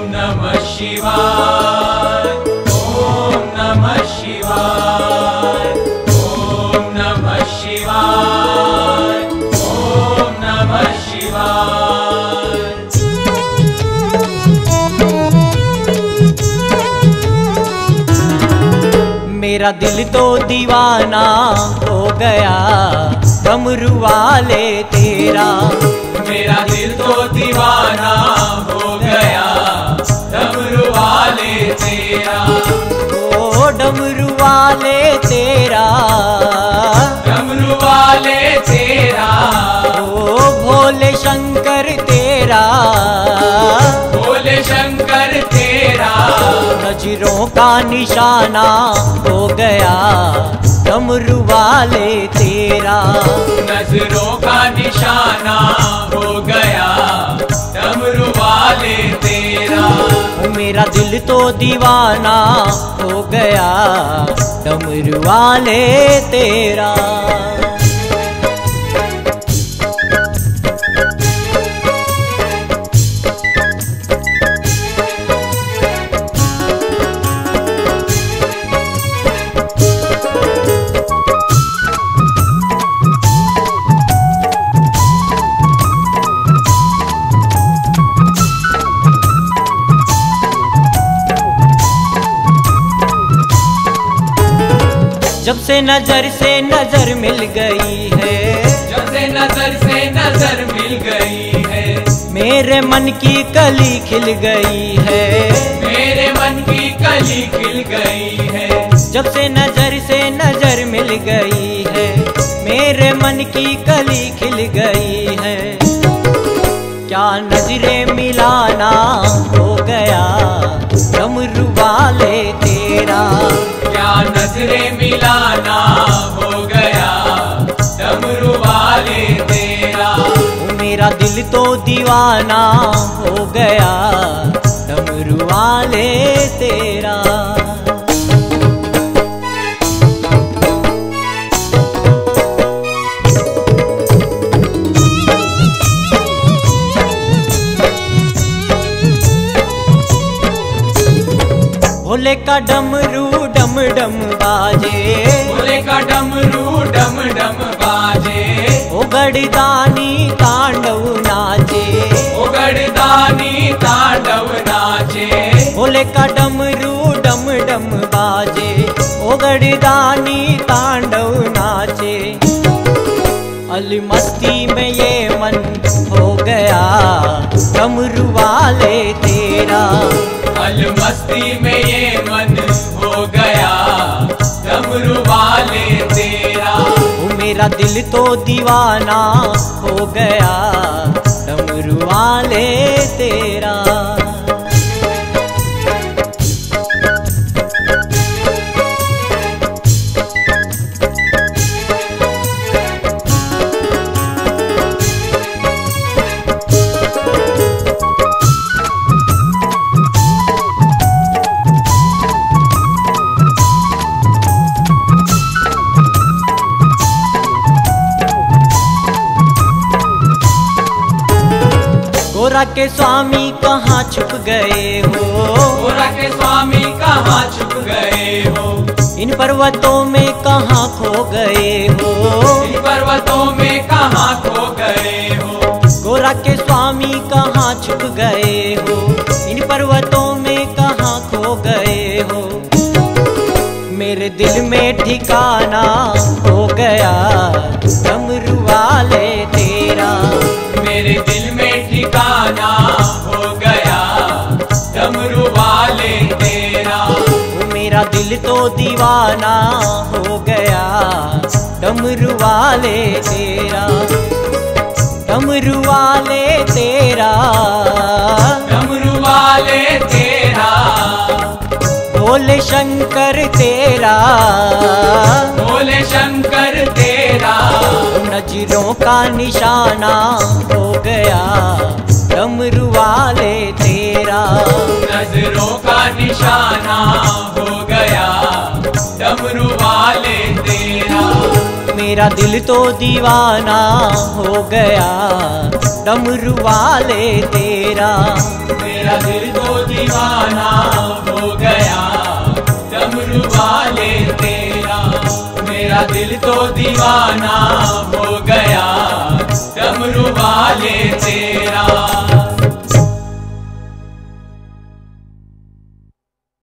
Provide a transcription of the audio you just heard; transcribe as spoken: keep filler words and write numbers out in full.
ओम नमः शिवाय ओम नमः शिवाय ओम नमः शिवाय ओम नमः शिवाय। मेरा दिल तो दीवाना हो गया डमरू वाले तेरा, मेरा दिल तो दीवाना हो गया डमरू वाले तेरा, ओ डमरू वाले तेरा डमरू वाले तेरा, ओ भोले शंकर तेरा भोले शंकर तेरा। नजरों का निशाना हो गया डमरू वाले तेरा, नजरों का निशाना हो गया डमरू वाले तेरा। मेरा दिल तो दीवाना हो गया डमरू वाले तेरा। जब से नजर से नजर मिल गई है, जब से नजर से नजर मिल गई है, मेरे मन की कली खिल गई है, मेरे मन की कली खिल गई है। जब से नजर से नजर मिल गई है, मेरे मन की कली खिल गई है। क्या नजरें मिलाना हो गया डमरू वाले तेरा, क्या नजरें मिलाना हो गया डमरू वाले तेरा। मेरा दिल तो दीवाना हो गया डमरू वाले तेरा। भोले का डमरू डम डम बाजे, भोले का डमरू डम डम बाजे, ओ गड़दानी तांडव नाचे, ओ गड़दानी तांडव नाचे। भोले का डमरू डम डम बाजे, ओ गड़दानी तांडव नाचे। अली मस्ती में ये मन हो गया डमरू वाले तेरा, अल मस्ती में ये मन हो गया डमरू वाले तेरा। मेरा दिल तो दीवाना हो गया डमरू वाले तेरा। गोरा के स्वामी कहाँ छुप गए हो, गोरा के स्वामी कहाँ छुप गए हो, इन पर्वतों में कहाँ खो गए हो, इन पर्वतों में कहाँ खो गए हो। गोरा के स्वामी कहाँ छुप गए हो, इन पर्वतों में कहाँ खो गए हो। मेरे दिल में ठिकाना हो गया डमरू वाले तेरा, मेरे दिल में ठिकाना हो गया डमरू वाले तेरा। मेरा दिल तो दीवाना हो गया डमरू वाले तेरा, डमरू वाले तेरा डमरू वाले तेरा, भोले शंकर तेरा भोले शंकर तेरा। नजरों का निशाना हो गया डमरू वाले तेरा, नजरों का निशाना हो गया डमरू वाले तेरा। मेरा दिल तो दीवाना हो गया डमरू वाले तेरा। मेरा दिल तो दीवाना हो गया डमरू वाले तेरा, मेरा दिल तो दीवाना हो गया डमरू वाले तेरा।